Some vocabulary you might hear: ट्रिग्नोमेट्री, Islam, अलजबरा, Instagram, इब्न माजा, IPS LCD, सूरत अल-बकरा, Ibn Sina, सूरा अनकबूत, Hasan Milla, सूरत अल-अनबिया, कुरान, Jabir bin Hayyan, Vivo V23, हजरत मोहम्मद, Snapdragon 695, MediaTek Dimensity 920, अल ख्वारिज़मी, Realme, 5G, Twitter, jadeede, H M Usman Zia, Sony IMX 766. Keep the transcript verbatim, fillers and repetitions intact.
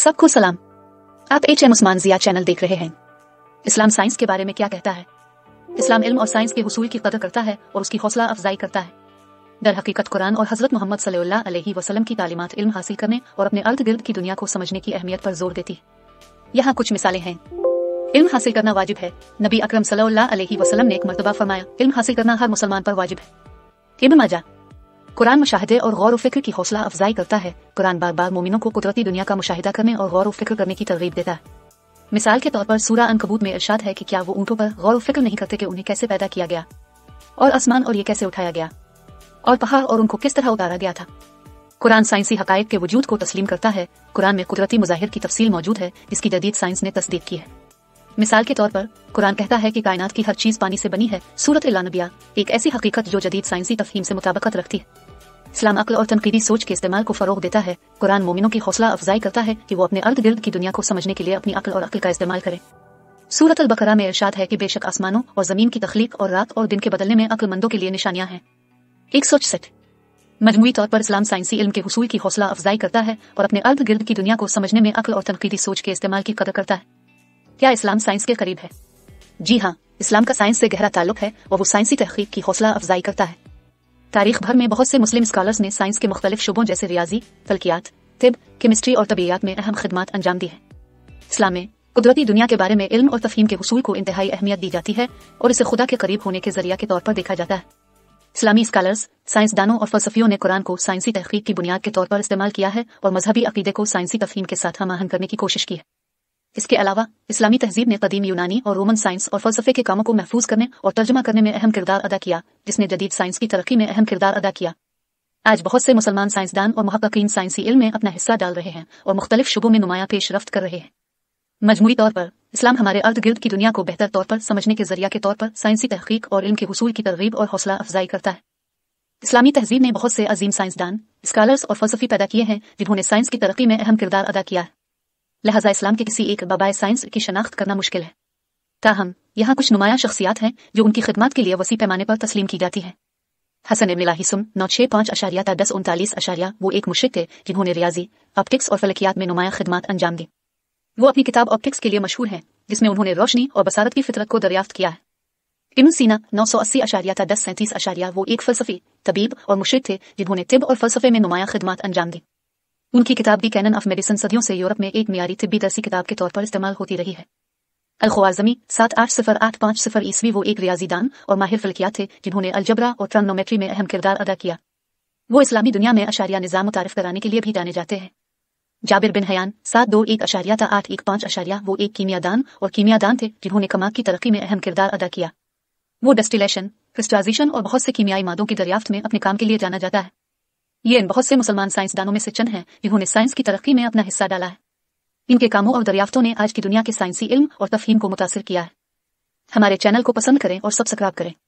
सबको सलाम। आप H M Usman Zia channel देख रहे हैं। इस्लाम साइंस के बारे में क्या कहता है? इस्लाम इल्म और साइंस के हुसूल की कदर करता है और उसकी हौसला अफजाई करता है। दर हकीकत कुरान और हजरत मोहम्मद सल्लल्लाहु अलैहि वसल्लम की तालीमात इल्म हासिल करने और अपने अर्द गिर्द की दुनिया को समझने की अहमियत पर जोर देती है। यहाँ कुछ मिसालें हैं। इल्म हासिल करना वाजिब है। नबी अकरम सल्लल्लाहु अलैहि वसल्लम ने एक मरतबा फरमाया, इल्म हासिल करना हर मुसलमान पर वाजिब है। इब्न माजा। कुरान मुशाहदे और गौर व फिक्र की हौसला अफजाई करता है। कुरान बार बार मोमिनों को कुदरती दुनिया का मुशाहिदा करने और गौर व फिक्र करने की तरगीब देता है। मिसाल के तौर पर सूरा अनकबूत में इरशाद है कि क्या वो ऊँटों पर गौर व फिक्र नहीं करते कि उन्हें कैसे पैदा किया गया और आसमान और ये कैसे उठाया गया और पहाड़ और उनको किस तरह उतारा गया था। कुरान साइंसी हकायक के वजूद को तस्लीम करता है। कुरान में कुदरती मुजाहिर की तफसील मौजूद है जिसकी जदीद साइंस ने तस्दीक की है। मिसाल के तौर पर कुरान कहता है कि कायनात की हर चीज़ पानी से बनी है। सूरत अल-अनबिया एक ऐसी हकीकत जो जदीद साइंसी तफहीम से मुताबिकत रखती है। इस्लाम अक्ल और तनकीदी सोच के इस्तेमाल को फ़रोग़ देता है। कुरान मोमिनों की हौसला अफजाई करता है कि वो अपने अर्द गिर्द की दुनिया को समझने के लिए अपनी अक्ल और अक्ल का इस्तेमाल करें। सूरत अल-बकरा में इरशाद है कि बेशक आसमानों और ज़मीन की तख्लीक और रात और दिन के बदलने में अक्लमंदों के लिए निशानियाँ हैं। एक सौ इकसठ। मजमूई तौर पर इस्लाम साइंसी इल्म के हुसूल की हौसला अफजाई करता है और अपने अर्द गिर्द की दुनिया को समझने में अक्ल और तनकीदी सोच के इस्तेमाल की कदर करता है। क्या इस्लाम साइंस के करीब है? जी हाँ, इस्लाम का साइंस से गहरा ताल्लुक है और वो साइंसी तहकीक की हौसला अफजाई करता है। तारीख भर में बहुत से मुस्लिम स्कॉलर्स ने साइंस के मुख्तलिफ शुबों जैसे रियाजी, फल्कियात, तिब, केमिस्ट्री और तबीयात में अहम खिदमत अंजाम दी है। इस्लाम में कुदरती दुनिया के बारे में इल्म और तफहीम के हुसूल को इंतहाई अहमियत दी जाती है और इसे खुदा के करीब होने के जरिया के तौर पर देखा जाता है। इस्लामी स्कॉलर्स, साइंसदानों और फलसफियों ने कुरान को साइंसी तहकीक की बुनियाद के तौर पर इस्तेमाल किया है और मजहबी अकीदे को साइंसी तफहीम के साथ हमआहंग करने की कोशिश की है। इसके अलावा इस्लामी तहजीब ने कदीम यूनानी और रोमन साइंस और फलसफे के कामों को महफूज करने और तर्जमा करने में अहम किरदार अदा किया, जिसने जदीद साइंस की तरक्की में अहम किरदार अदा किया। आज बहुत से मुसलमान साइंसदान और मुहक्किकीन साइंसी इल्म में अपना हिस्सा डाल रहे हैं और मुख्तलिफ शुबों में नुमाया पेशरफ्त कर रहे हैं। मजमूई तौर पर इस्लाम हमारे अर्द गिर्द की दुनिया को बेहतर तौर पर समझने के जरिया के तौर पर साइंसी तहकीक और इल्म के हुसूल की तरगीब और हौसला अफजाई करता है। इस्लामी तहजीब ने बहुत से अजीम साइंसदान, स्कॉलर्स और फलसफी पैदा किए हैं जिन्होंने साइंस की तरक्की में अहम किरदार अदा किया है। लिहाजा इस्लाम के किसी एक बाबाए साइंस की शनाख्त करना मुश्किल है। ताहम यहाँ कुछ नुमाया शख्सियात हैं जो उनकी खिदमत के लिए वसी पैमाने पर तस्लीम की जाती हैं। हसन मिला नौ छः पाँच अशारिया था दस उनतालीस अशारिया वो एक मुश्रिक थे जिन्होंने रियाजी, ऑप्टिक्स और फलकियात में नुमाया खिदमत अंजाम दी। वो अपनी किताब ऑप्टिक्स के लिए मशहूर हैं जिसमें उन्होंने रोशनी और बसारत की फितरत को दरियाफ्त किया है। इब्न सीना नौ सौ अस्सी अशारिया था दस सैंतीस अशारिया वो एक फलसफी, तबीब और मुश्रिक थे जिन्होंने तिब और फलसफे में नुमाया खिदमत अंजाम दी। उनकी किताब दी कैनन ऑफ मेडिसिन सदियों से यूरोप में एक मियारी तिब्बी दर्सी किताब के तौर पर इस्तेमाल होती रही है। अल ख्वारिज़मी सात आठ सिफर आठ पाँच सिफर ईस्वी वो एक रियाजीदान और माहिर फल्कियात थे जिन्होंने अलजबरा और ट्रिग्नोमेट्री में अहम किरदार अदा किया। वो इस्लामी दुनिया में अशारिया निज़ाम मुतारिफ कराने के लिए भी जाने जाते हैं। जाबिर बिन हयान सात दो एक अशारिया था आठ एक पाँच अशारिया वो एक कीमियादान और कीमियादान थे जिन्होंने कमाक की तरक्की में अहम किरदार अदा किया। वो डिस्टिलेशन, क्रिस्टलाइजेशन और बहुत से कीमियाई मादों की दरियाफ्त में अपने काम के लिए जाना जाता है। ये इन बहुत से मुसलमान साइंसदानों में से चंद हैं जिन्होंने साइंस की तरक्की में अपना हिस्सा डाला है। इनके कामों और दरियाफ्तों ने आज की दुनिया के साइंसी इल्म और तफहीम को मुतासर किया है। हमारे चैनल को पसंद करें और सब्सक्राइब करें।